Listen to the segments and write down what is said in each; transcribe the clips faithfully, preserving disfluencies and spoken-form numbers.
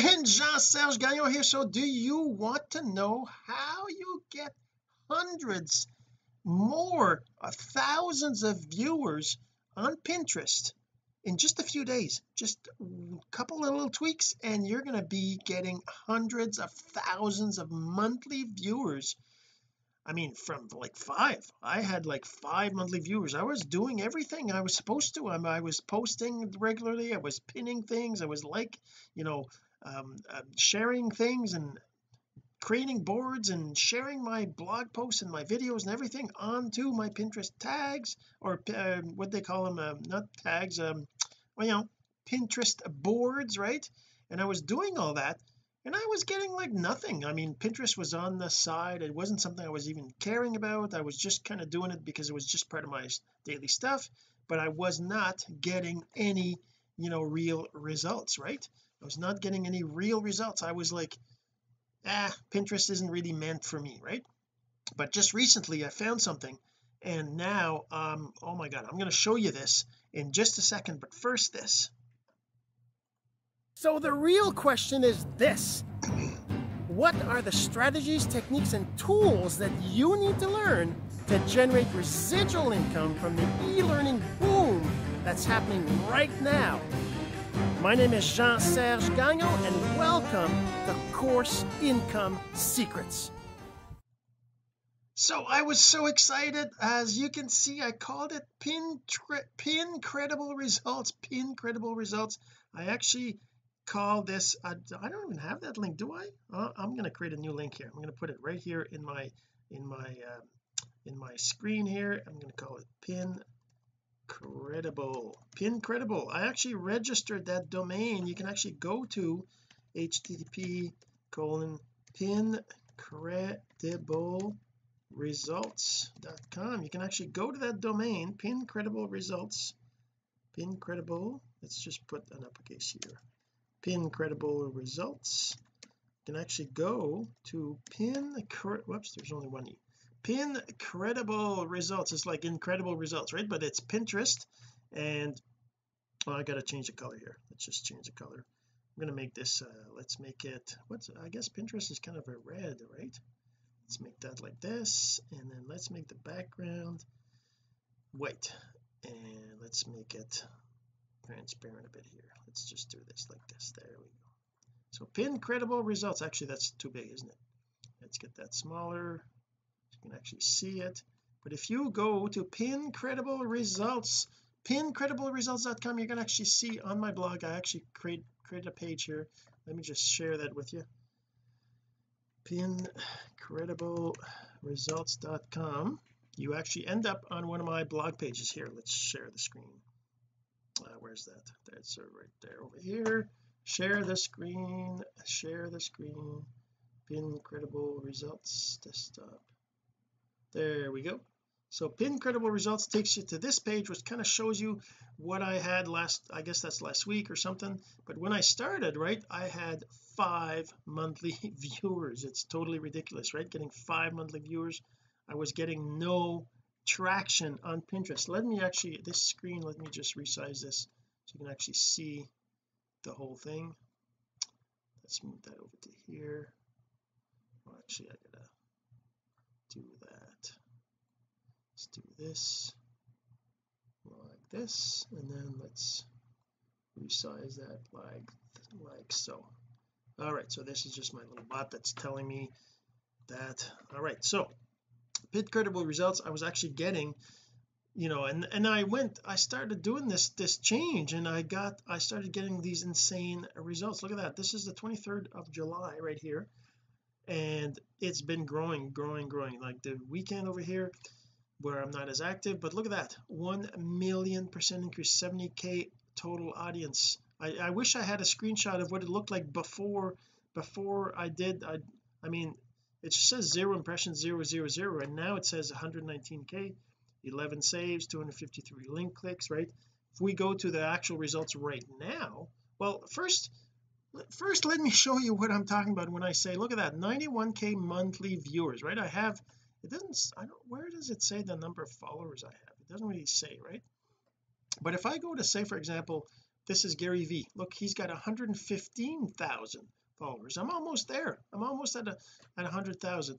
friend Jean-Serge Gagnon here. So do you want to know how you get hundreds more or thousands of viewers on Pinterest in just a few days? Just a couple of little tweaks and you're going to be getting hundreds of thousands of monthly viewers. I mean, from like five I had like five monthly viewers. I was doing everything I was supposed to. I, I was posting regularly, I was pinning things, I was like, you know, um, uh, sharing things and creating boards and sharing my blog posts and my videos and everything onto my Pinterest tags, or uh, what they call them, uh, not tags, um well, you know, Pinterest boards, right? And I was doing all that and I was getting like nothing. I mean, Pinterest was on the side. It wasn't something I was even caring about. I was just kind of doing it because it was just part of my daily stuff, but I was not getting any, you know, real results, right? I was not getting any real results. I was like, ah, Pinterest isn't really meant for me, right? But just recently I found something, and now um oh my god, I'm going to show you this in just a second, but first this. So the real question is this: what are the strategies, techniques, and tools that you need to learn to generate residual income from the e-learning boom that's happening right now? My name is Jean-Serge Gagnon, and welcome to Course Income Secrets. So I was so excited. As you can see, I called it Pincredible Results. Pincredible Results. I actually call this, I, I don't even have that link, do I? uh, I'm going to create a new link here. I'm going to put it right here in my in my um, in my screen here. I'm going to call it Pincredible. Pincredible. I actually registered that domain. You can actually go to H T T P colon pincredible results dot com. You can actually go to that domain, Pincredible Results. Pincredible, let's just put an uppercase here, Pincredible Results. You can actually go to pin whoops there's only one e Pincredible Results. It's like incredible results, right? But it's Pinterest. And oh, I gotta change the color here. Let's just change the color. I'm gonna make this uh let's make it, what's, I guess Pinterest is kind of a red, right? Let's make that like this, and then let's make the background white, and let's make it transparent a bit here. Let's just do this like this. There we go. So Pincredible Results. Actually, that's too big, isn't it? Let's get that smaller so you can actually see it. But if you go to Pincredible Results, pincredible results dot com, you're going to actually see on my blog, I actually create created a page here. Let me just share that with you. pincredible results dot com. You actually end up on one of my blog pages here. Let's share the screen. Uh, where's that? That's uh, right there, over here. Share the screen, share the screen. Pincredible Results desktop. There we go. So Pincredible Results takes you to this page, which kind of shows you what I had last, I guess that's last week or something. But when I started, right, I had five monthly viewers. It's totally ridiculous, right? Getting five monthly viewers. I was getting no traction on Pinterest. Let me actually, this screen, let me just resize this so you can actually see the whole thing. Let's move that over to here. Well, actually I gotta do that. Let's do this like this, and then let's resize that like like so. All right, so this is just my little bot that's telling me that. All right, so Pincredible Results, I was actually getting, you know, and and I went I started doing this this change, and I got I started getting these insane results. Look at that. This is the twenty-third of July right here, and it's been growing growing growing like the weekend over here where I'm not as active. But look at that, one million percent increase, seventy K total audience. I, I wish I had a screenshot of what it looked like before before I did I I mean it just says zero impressions, zero zero zero, and now it says one hundred nineteen K, eleven saves, two hundred fifty-three link clicks, right? If we go to the actual results right now, well, first first let me show you what I'm talking about when I say, look at that, ninety-one K monthly viewers, right? I have, it doesn't, I don't, where does it say the number of followers I have? It doesn't really say, right? But if I go to, say for example, This is Gary Vee. Look, he's got one hundred fifteen thousand followers. I'm almost there. I'm almost at a at one hundred thousand.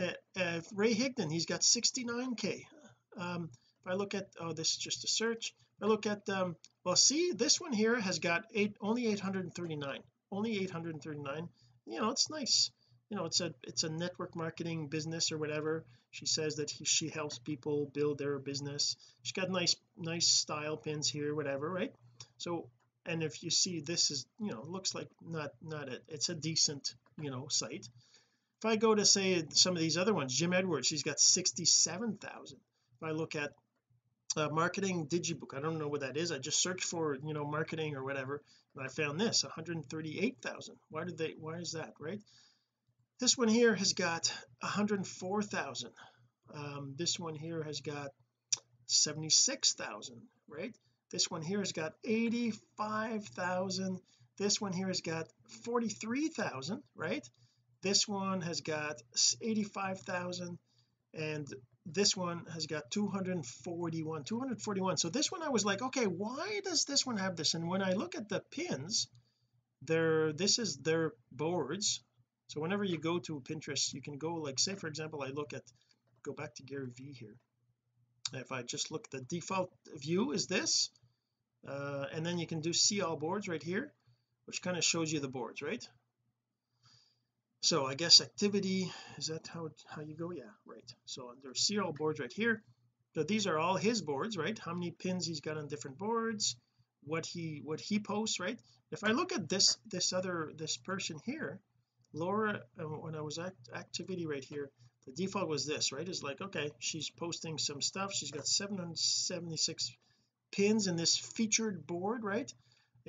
Uh, uh, Ray Higdon, he's got sixty-nine K. Um, if I look at, oh, this is just a search. If I look at, um, well, see, this one here has got eight, only eight hundred thirty-nine. Only eight hundred thirty-nine. You know, it's nice. You know, it's a it's a network marketing business or whatever. She says that he, she helps people build their business. She's got nice nice style pins here, whatever, right? So, and if you see, this is, you know, looks like not not a, it's a decent, you know, site. If I go to say some of these other ones, Jim Edwards, she's got sixty-seven thousand. If I look at uh, marketing digibook, I don't know what that is. I just searched for, you know, marketing or whatever, and I found this one hundred thirty-eight thousand. Why did they? Why is that, right? This one here has got one hundred four thousand. Um, this one here has got seventy-six thousand, right? This one here has got eighty-five thousand. This one here has got forty-three thousand, right? This one has got eighty-five thousand, and this one has got two hundred forty-one. So this one I was like, okay, why does this one have this? And when I look at the pins, they're, this is their boards. So whenever you go to Pinterest, you can go, like, say for example, I look at, go back to Gary Vee here. If I just look, the default view is this, uh, and then you can do see all boards right here, which kind of shows you the boards, right? So I guess activity, is that how how you go? Yeah, right. So under see all boards right here, so these are all his boards, right? How many pins he's got on different boards, what he what he posts, right? If I look at this this other this person here, Laura, when I was at activity right here, the default was this, right? It's like, okay, she's posting some stuff. She's got seven hundred seventy-six pins in this featured board, right?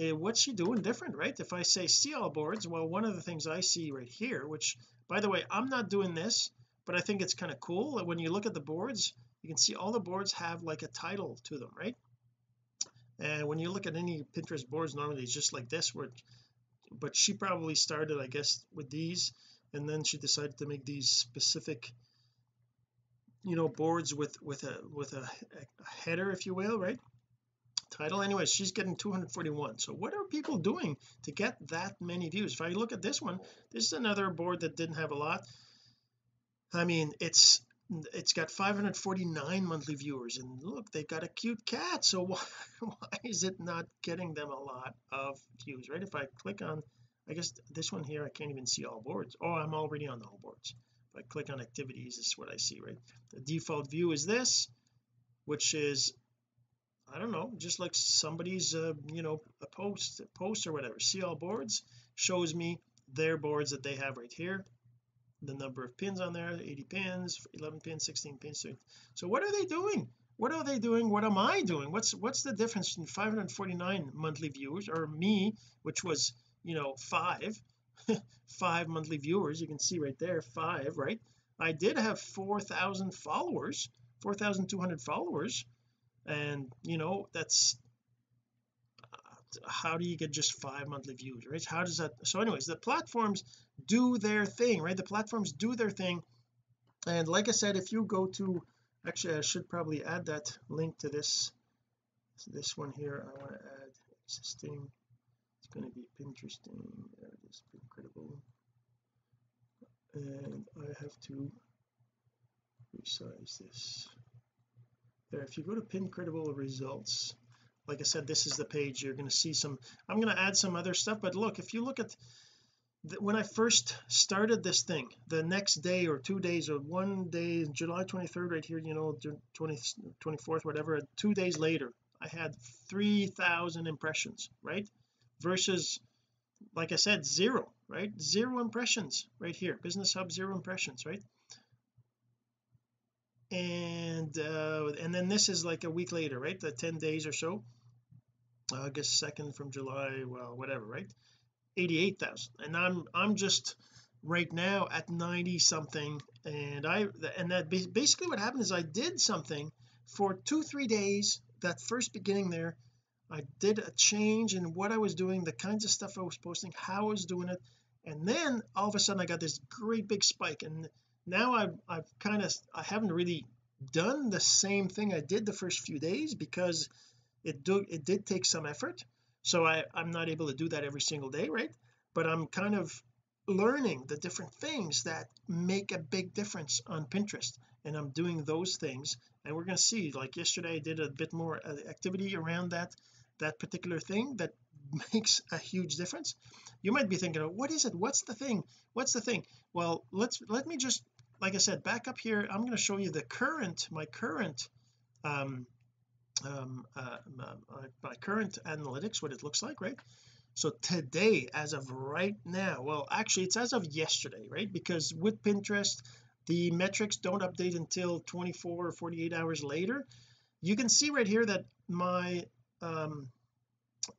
Uh, what's she doing different, right? If I say see all boards, well, one of the things I see right here, which, by the way, I'm not doing this, but I think it's kind of cool. When you look at the boards, you can see all the boards have like a title to them, right? And when you look at any Pinterest boards, normally it's just like this, where but she probably started, I guess, with these, and then she decided to make these specific, you know, boards with with a with a, a header, if you will, right? Title. Anyway, she's getting two hundred forty-one. So what are people doing to get that many views? If I look at this one, this is another board that didn't have a lot. I mean, it's it's got five hundred forty-nine monthly viewers, and look, they got a cute cat. So why, why is it not getting them a lot of views, right? If I click on, I guess this one here, I can't even see all boards. Oh, I'm already on the all boards. If I click on activities, this is what I see, right? The default view is this, which is, I don't know, just like somebody's uh, you know, a post a post or whatever. See all boards shows me their boards that they have right here, the number of pins on there, eighty pins, eleven pins, sixteen pins. So what are they doing? What are they doing? What am I doing? What's what's the difference in five hundred forty-nine monthly viewers or me, which was, you know, five five monthly viewers? You can see right there, five, right? I did have four thousand followers, four thousand two hundred followers, and, you know, that's how do you get just five monthly views, right? How does that? So anyways, the platforms do their thing, right? The platforms do their thing. And like I said, if you go to, actually I should probably add that link to this this one here. I want to add existing. It's going to be Pinteresting. There it is, Pincredible. And I have to resize this there. If you go to Pincredible Results, like I said, this is the page. You're going to see some, I'm going to add some other stuff, but look, if you look at the, when I first started this thing, the next day or two days or one day, July twenty-third right here, you know, twentieth, twenty-fourth, whatever, two days later I had three thousand impressions, right? Versus, like I said, zero, right? Zero impressions right here, Business Hub, zero impressions, right? And uh and then this is like a week later, right? The ten days or so, August second from July, well, whatever, right? eighty-eight thousand. And I'm I'm just right now at ninety something, and I and that basically what happened is I did something for two three days. That first beginning there, I did a change in what I was doing, the kinds of stuff I was posting, how I was doing it, and then all of a sudden I got this great big spike. And now I've, I've kind of I haven't really done the same thing I did the first few days, because it do it did take some effort, So I I'm not able to do that every single day, right? But I'm kind of learning the different things that make a big difference on Pinterest, and I'm doing those things. And we're going to see, like yesterday I did a bit more activity around that that particular thing that makes a huge difference. You might be thinking, what is it? What's the thing? What's the thing? Well, let's let me just, like I said, back up here. I'm going to show you the current my current um um uh, my, my current analytics, what it looks like, right? So today, as of right now, well actually it's as of yesterday, right? Because with Pinterest the metrics don't update until twenty-four or forty-eight hours later. You can see right here that my um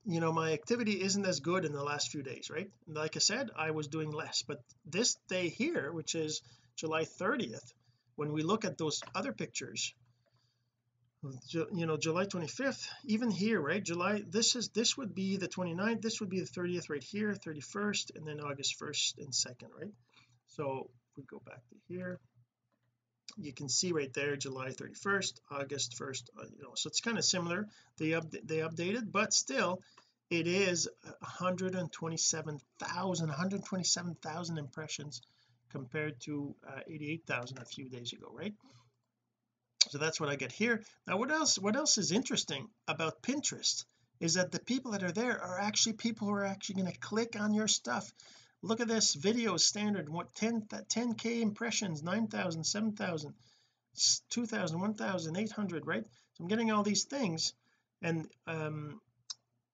you know my activity isn't as good in the last few days, right? Like I said, I was doing less, but this day here, which is July thirtieth, when we look at those other pictures, you know, July twenty-fifth, even here, right? July, this is this would be the twenty-ninth, this would be the thirtieth right here, thirty-first, and then August first and second, right? So if we go back to here, you can see right there July thirty-first, August first, uh, you know, so it's kind of similar. They up they updated, but still it is one hundred twenty-seven thousand impressions compared to uh, eighty-eight thousand a few days ago, right? So that's what I get here. Now what else what else is interesting about Pinterest is that the people that are there are actually people who are actually going to click on your stuff. Look at this video standard, what ten, ten K impressions, nine thousand, seven thousand, two thousand, one thousand eight hundred, right? So I'm getting all these things. And um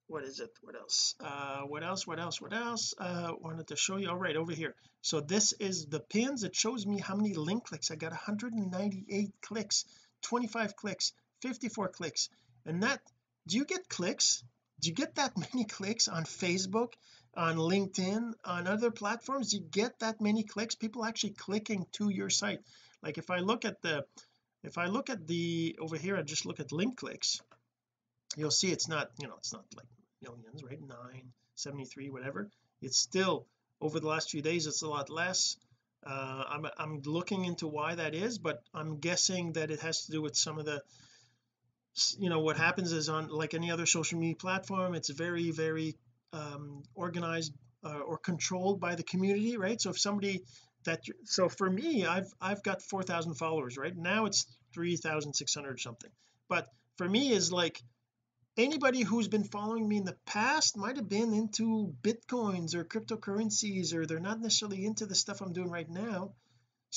what is it what else uh what else what else what else uh wanted to show you. All right, over here, so this is the pins. It shows me how many link clicks I got. One hundred ninety-eight clicks, twenty-five clicks, fifty-four clicks. And that, do you get clicks? Do you get that many clicks on Facebook, on LinkedIn, on other platforms? You get that many clicks, people actually clicking to your site. Like if I look at the if I look at the over here, I just look at link clicks, you'll see it's not, you know, it's not like millions, right? Nine seventy-three, whatever. It's still, over the last few days it's a lot less. uh I'm, I'm looking into why that is, but I'm guessing that it has to do with some of the, you know, what happens is, on like any other social media platform, it's very very um organized uh, or controlled by the community, right? So if somebody that so for me, I've I've got four thousand followers right now, it's three thousand six hundred something, but for me is like, anybody who's been following me in the past might have been into bitcoins or cryptocurrencies, or they're not necessarily into the stuff I'm doing right now,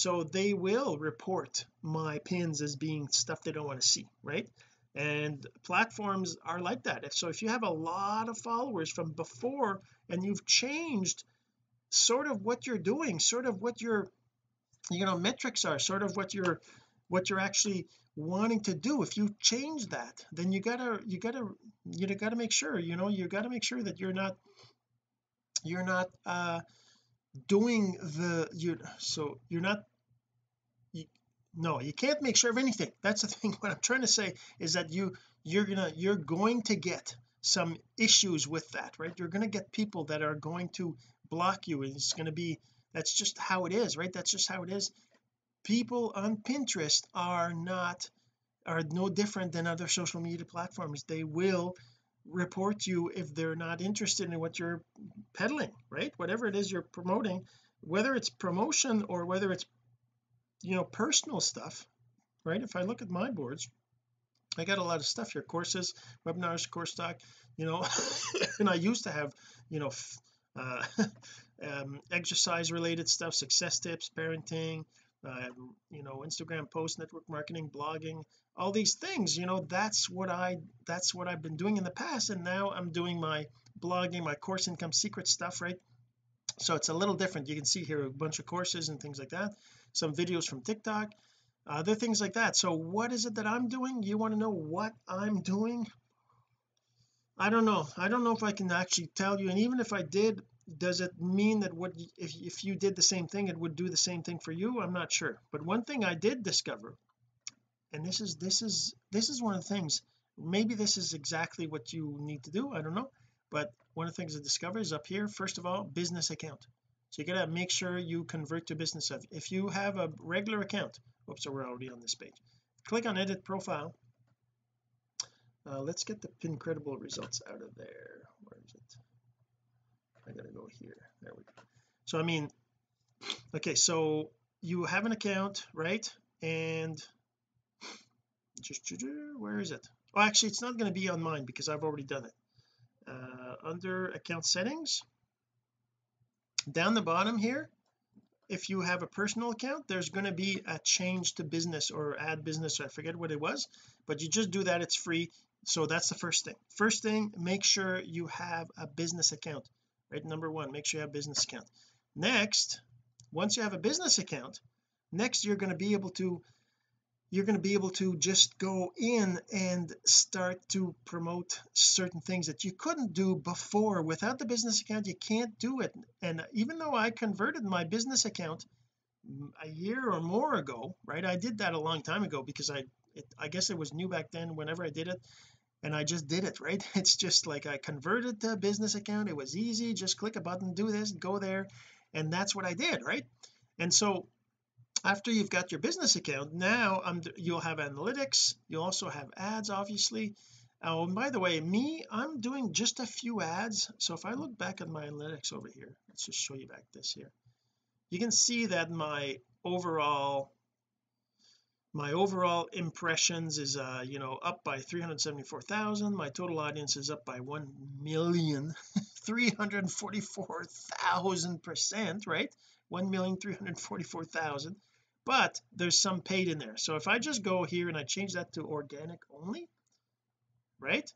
so they will report my pins as being stuff they don't want to see, right? And platforms are like that. So if you have a lot of followers from before and you've changed sort of what you're doing, sort of what your, you know, metrics are, sort of what you're what you're actually wanting to do, if you change that, then you gotta you gotta you gotta make sure, you know, you gotta make sure that you're not you're not uh doing the you so you're not you, no you can't make sure of anything. That's the thing. What I'm trying to say is that you you're gonna you're going to get some issues with that, right? You're going to get people that are going to block you, and it's going to be, that's just how it is, right? That's just how it is. People on Pinterest are not are no different than other social media platforms. They will report you if they're not interested in what you're peddling, right? Whatever it is you're promoting, whether it's promotion or whether it's, you know, personal stuff, right? If I look at my boards, I got a lot of stuff here, courses, webinars, course talk, you know, and I used to have, you know, uh, um, exercise related stuff, success tips, parenting, Uh, you know, Instagram posts, network marketing, blogging, all these things, you know, that's what I that's what I've been doing in the past. And now I'm doing my blogging, my course income secret stuff, right? So it's a little different. You can see here a bunch of courses and things like that, some videos from TikTok, other things like that. So what is it that I'm doing? You want to know what I'm doing? I don't know. I don't know if I can actually tell you. And even if I did, does it mean that what if, if you did the same thing, it would do the same thing for you? I'm not sure. But one thing I did discover, and this is this is this is one of the things, maybe this is exactly what you need to do, I don't know, but one of the things I discovered is up here. First of all, business account. So you gotta make sure you convert to business. If you have a regular account, oops, so we're already on this page. Click on edit profile. Uh, let's get the Pincredible results out of there. enlarge it. I gotta go here, there we go. So I mean, okay, so you have an account, right? And just where is it? Oh, actually it's not going to be on mine because I've already done it. Uh, under account settings, down the bottom here, if you have a personal account, there's going to be a change to business or add business, I forget what it was, but you just do that, it's free. So that's the first thing. First thing, make sure you have a business account, right? Number one, make sure you have a business account. Next, once you have a business account, next you're going to be able to you're going to be able to just go in and start to promote certain things that you couldn't do before. Without the business account, you can't do it. And even though I converted my business account a year or more ago, right, I did that a long time ago because I it, I guess it was new back then whenever I did it, and I just did it, right? It's just like I converted to a business account. It was easy, just click a button, do this, go there, and that's what I did, right? And so after you've got your business account, now I'm, you'll have analytics, you'll also have ads, obviously. Oh, and by the way, me I'm doing just a few ads. So if I look back at my analytics over here, let's just show you back this here, you can see that my overall my overall impressions is uh you know up by three hundred seventy-four thousand. My total audience is up by one million three hundred forty-four thousand percent, right? One million three hundred forty-four thousand. But there's some paid in there, so if I just go here and I change that to organic only, right,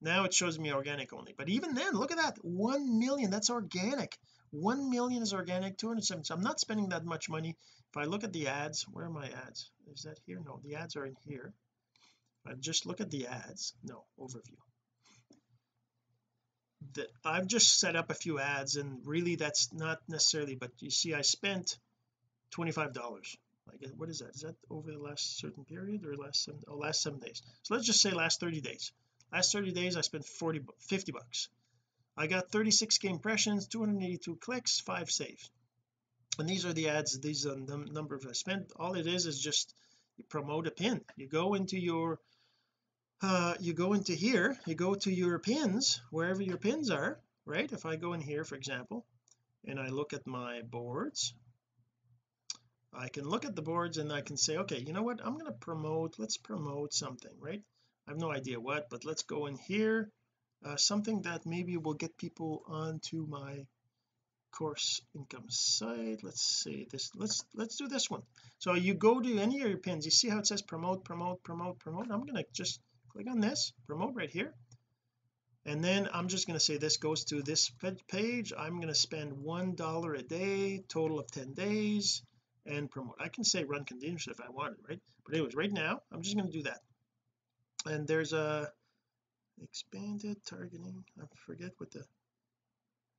now it shows me organic only. But even then, look at that, one million, that's organic. One million is organic, two hundred seventy. So I'm not spending that much money. If I look at the ads, where are my ads? Is that here? No, the ads are in here. I just look at the ads, no, overview, that I've just set up a few ads, and really that's not necessarily, but you see I spent twenty-five dollars. Like, what is that? Is that over the last certain period or last seven, oh, last seven days? So let's just say last thirty days. Last thirty days I spent forty fifty bucks. I got thirty-six K impressions, two hundred eighty-two clicks, five saves, and these are the ads. These are the number I spent. All it is is just you promote a pin. You go into your uh you go into here, you go to your pins, wherever your pins are, right? If I go in here, for example, and I look at my boards, I can look at the boards and I can say, okay, you know what, I'm going to promote, let's promote something, right? I have no idea what, but let's go in here, uh, something that maybe will get people onto my course income site. Let's see this, let's let's do this one. So you go to any of your pins, you see how it says promote, promote, promote, promote. I'm going to just click on this promote right here, and then I'm just going to say this goes to this page. I'm going to spend one dollar a day, total of ten days, and promote. I can say run continuous if I wanted, right? But anyways, right now I'm just going to do that. And there's a expanded targeting, I forget what the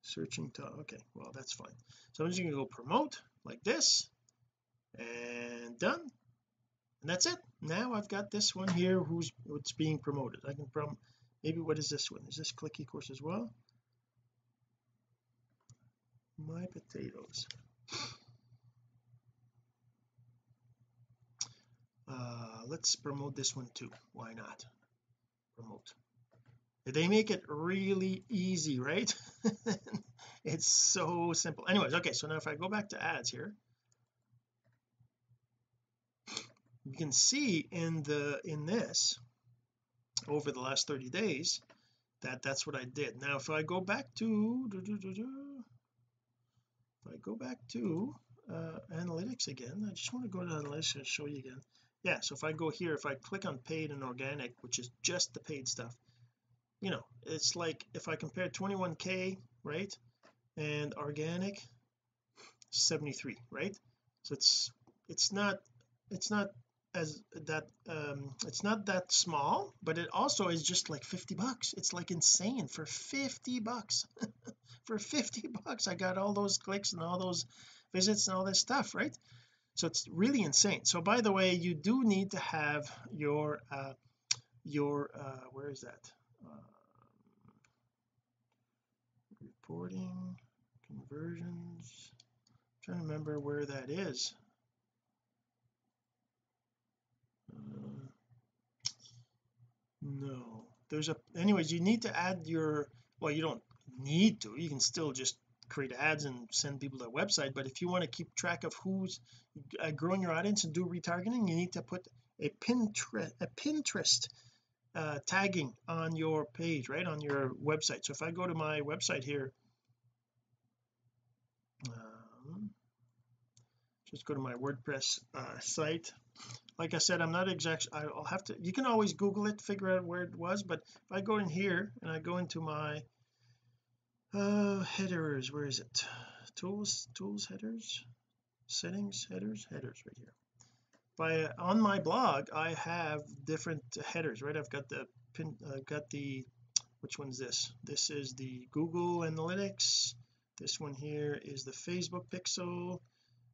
searching top, okay, well that's fine. So I'm just going to go promote like this, and done. And that's it. Now I've got this one here who's what's being promoted. I can prom maybe what is this one? Is this Clicky Course as well? My potatoes. Uh let's promote this one too, why not? Promote. They make it really easy, right? It's so simple. Anyways, okay, so now if I go back to ads here, you can see in the in this over the last thirty days that that's what I did. Now if I go back to do, do, do, do, if I go back to uh analytics again, I just want to go to analytics and show you again. Yeah, so if I go here, if I click on paid and organic, which is just the paid stuff, you know, it's like if I compare twenty-one K, right, and organic seventy-three, right? So it's it's not it's not as that um it's not that small, but it also is just like fifty bucks. It's like insane for fifty bucks. For fifty bucks I got all those clicks and all those visits and all this stuff, right? So it's really insane. So by the way, you do need to have your uh your uh where is that uh, reporting conversions, I'm trying to remember where that is. No, there's a anyways you need to add your well, you don't need to, you can still just create ads and send people to the website, but if you want to keep track of who's uh, growing your audience and do retargeting, you need to put a Pinterest a Pinterest uh, tagging on your page, right, on your website. So if I go to my website here, um, just go to my WordPress uh, site. Like I said, I'm not exact, I'll have to, you can always Google it, figure out where it was, but if I go in here and I go into my uh headers, where is it, tools tools headers, settings, headers headers right here. By uh, on my blog I have different headers, right? I've got the pin uh, got the, which one's this this is the Google Analytics, this one here is the Facebook pixel,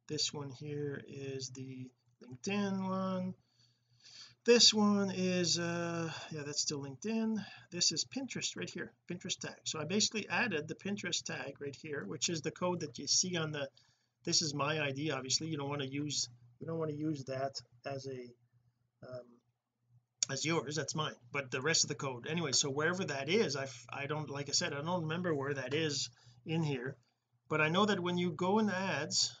this one here is the LinkedIn one, this one is uh yeah, that's still LinkedIn, this is Pinterest right here, Pinterest tag. So I basically added the Pinterest tag right here, which is the code that you see on the, this is my I D, obviously you don't want to use you don't want to use that as a um as yours, that's mine, but the rest of the code anyway. So wherever that is, I I don't, like I said, I don't remember where that is in here, but I know that when you go in ads,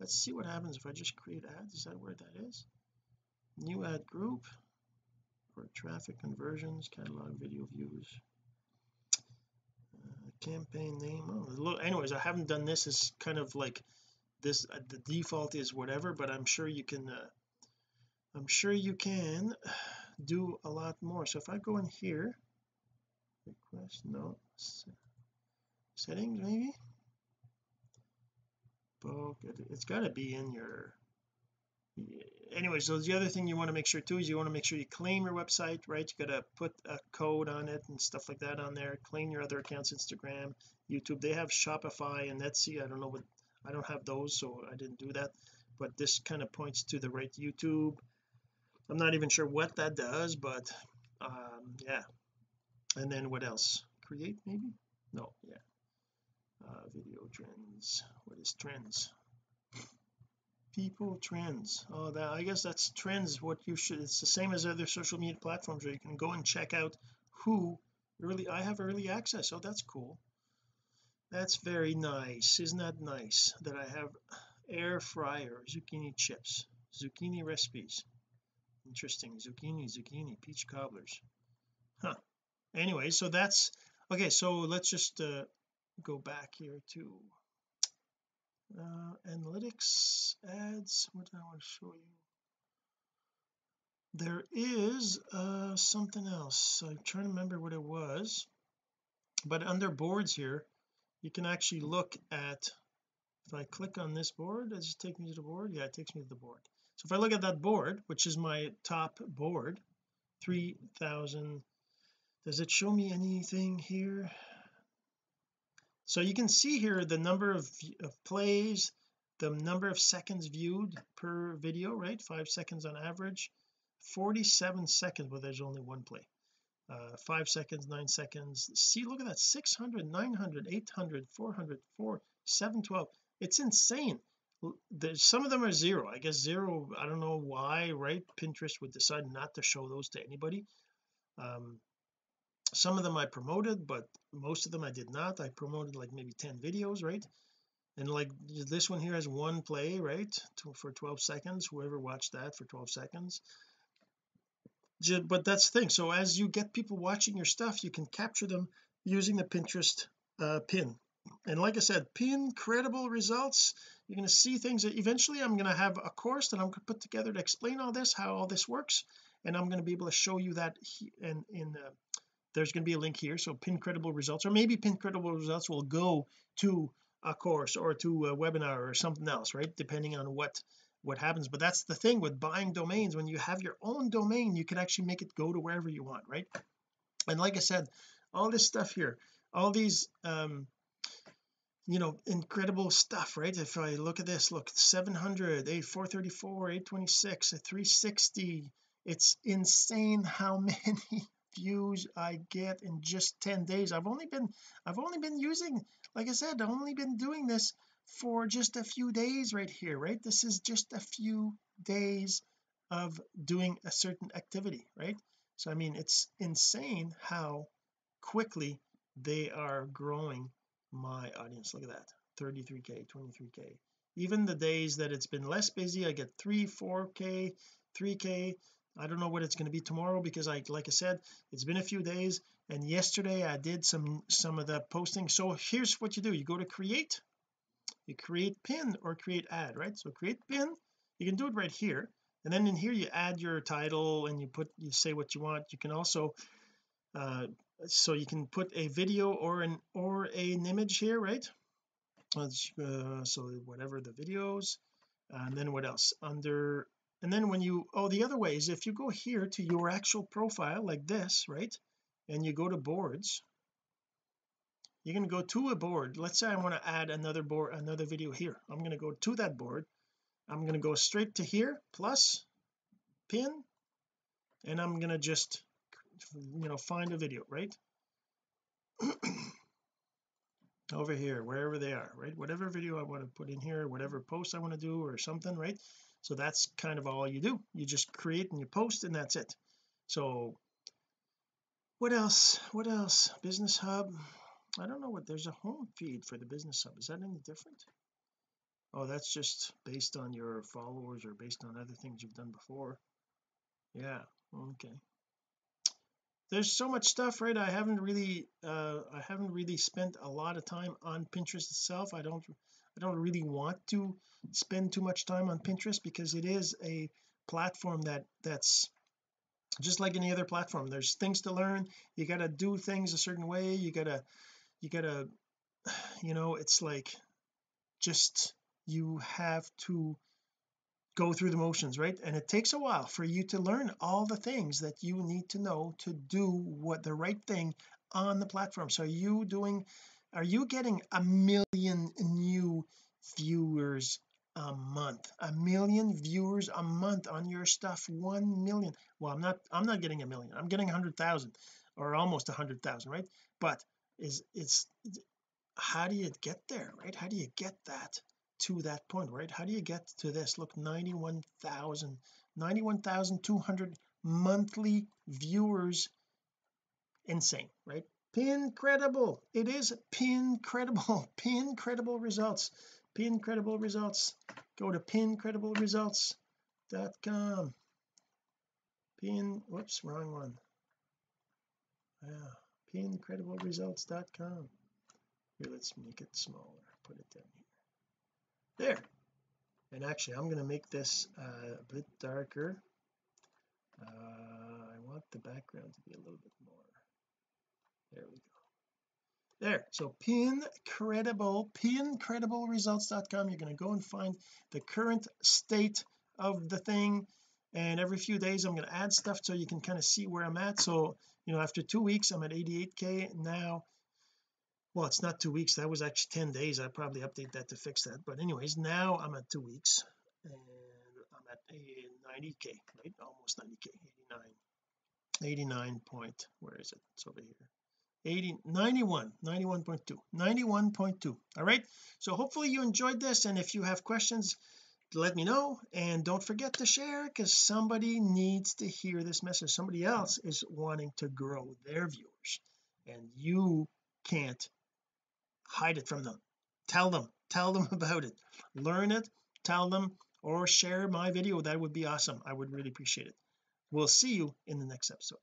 let's see what happens if I just create ads. Is that where that is? New ad group for traffic conversions, catalog, video views, uh, campaign name. Oh, look, anyways, I haven't done this, is kind of like this, uh, the default is whatever, but I'm sure you can uh, I'm sure you can do a lot more. So if I go in here, request, no, settings, maybe, but it's got to be in your, anyway. So the other thing you want to make sure too is you want to make sure you claim your website, right? You got to put a code on it and stuff like that on there. Claim your other accounts, Instagram, YouTube, they have Shopify and Etsy. I don't know what, I don't have those, so I didn't do that, but this kind of points to the right. YouTube, I'm not even sure what that does, but um yeah. And then what else, create maybe, no, yeah, uh video trends, what is trends, people trends, oh, that, I guess that's trends, what you should, it's the same as other social media platforms where you can go and check out who really, I have early access, oh that's cool, that's very nice. Isn't that nice that I have air fryer, zucchini chips, zucchini recipes, interesting, zucchini zucchini peach cobblers, huh. Anyway, so that's okay. So let's just uh go back here to uh analytics, ads, what I want to show you. There is uh something else, I'm trying to remember what it was, but under boards here you can actually look at, if I click on this board, does it take me to the board? Yeah, it takes me to the board. So if I look at that board, which is my top board, three thousand, does it show me anything here? So you can see here the number of, of plays, the number of seconds viewed per video, right? Five seconds on average, forty-seven seconds, well there's only one play, uh five seconds, nine seconds, see, look at that, six hundred, nine hundred, eight hundred, four hundred, four, seven twelve, it's insane. There's some of them are zero, I guess zero, I don't know why, right? Pinterest would decide not to show those to anybody. um Some of them I promoted, but most of them I did not. I promoted like maybe ten videos, right? And like this one here has one play, right, for twelve seconds, whoever watched that for twelve seconds. But that's the thing, so as you get people watching your stuff, you can capture them using the Pinterest uh pin. And like I said, Pincredible Results, you're going to see things that eventually I'm going to have a course that I'm going to put together to explain all this, how all this works, and I'm going to be able to show you that in in uh, there's going to be a link here. So Pincredible Results, or maybe Pincredible Results will go to a course or to a webinar or something else, right, depending on what what happens. But that's the thing with buying domains, when you have your own domain you can actually make it go to wherever you want, right? And like I said, all this stuff here, all these um you know, incredible stuff, right? If I look at this, look, seven hundred, eight, four thirty-four, eight twenty-six, three sixty, it's insane how many views I get in just ten days. I've only been I've only been using, like I said, I've only been doing this for just a few days right here, right? This is just a few days of doing a certain activity, right? So I mean, it's insane how quickly they are growing my audience. Look at that, thirty-three K, twenty-three K. Even the days that it's been less busy, I get three, four K, three K. I don't know what it's going to be tomorrow, because I like I said, it's been a few days, and yesterday I did some some of the posting. So here's what you do. You go to create, you create pin or create ad, right? So create pin, you can do it right here, and then in here you add your title and you put, you say what you want. You can also uh so you can put a video or an or a, an image here, right? Uh, so whatever the videos, and then what else under, and then when you, oh, the other way is if you go here to your actual profile like this, right, and you go to boards, you can go to a board. Let's say I want to add another board, another video here. I'm going to go to that board, I'm going to go straight to here, plus pin, and I'm going to just, you know, find a video, right? Over here, wherever they are, right? Whatever video I want to put in here, whatever post I want to do or something, right? So that's kind of all you do. You just create and you post, and that's it. So what else, what else? Business Hub, I don't know what, there's a home feed for the Business Hub. Is that any different? Oh, that's just based on your followers or based on other things you've done before. Yeah, okay. There's so much stuff, right? I haven't really uh I haven't really spent a lot of time on Pinterest itself. I don't I don't really want to spend too much time on Pinterest, because it is a platform that that's just like any other platform. There's things to learn. You got to do things a certain way. You gotta you gotta you know, it's like, just, you have to go through the motions, right? And it takes a while for you to learn all the things that you need to know to do what the right thing on the platform. So are you doing are you getting a million new viewers a month, a million viewers a month on your stuff? One million? Well, I'm not I'm not getting a million, I'm getting a hundred thousand or almost a hundred thousand, right? But is it's how do you get there, right? How do you get that to that point, right? How do you get to this? Look, ninety-one thousand, ninety-one thousand two hundred monthly viewers. Insane, right? Pincredible. It is Pincredible. Pincredible Results. Pincredible Results. Go to Pincredible Results dot com. Pin, whoops, wrong one. Yeah, Pincredible Results dot com. Here, let's make it smaller. Put it down here. There. And actually I'm going to make this uh, a bit darker. uh, I want the background to be a little bit more. There we go. There. So Pincredible, Pincredible Results dot com. You're going to go and find the current state of the thing, and every few days I'm going to add stuff so you can kind of see where I'm at. So, you know, after two weeks I'm at eighty-eight K now. Well, it's not two weeks, that was actually ten days. I probably update that to fix that, but anyways, now I'm at two weeks and I'm at ninety K, right? Almost ninety K, eighty-nine, eighty-nine point, where is it? It's over here, eighty, ninety-one, ninety-one point two, ninety-one point two. All right, so hopefully you enjoyed this, and if you have questions, let me know, and don't forget to share, because somebody needs to hear this message. Somebody else is wanting to grow their viewers, and you can't hide it from them. Tell them, tell them about it, learn it, tell them, or share my video. That would be awesome. I would really appreciate it. We'll see you in the next episode.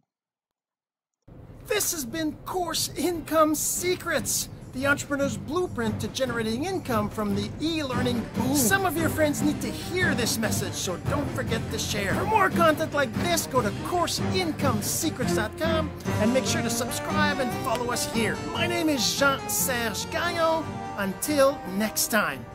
This has been Course Income Secrets, the entrepreneur's blueprint to generating income from the e-learning boom. Some of your friends need to hear this message, so don't forget to share. For more content like this, go to Course Income Secrets dot com and make sure to subscribe and follow us here. My name is Jean-Serge Gagnon. Until next time.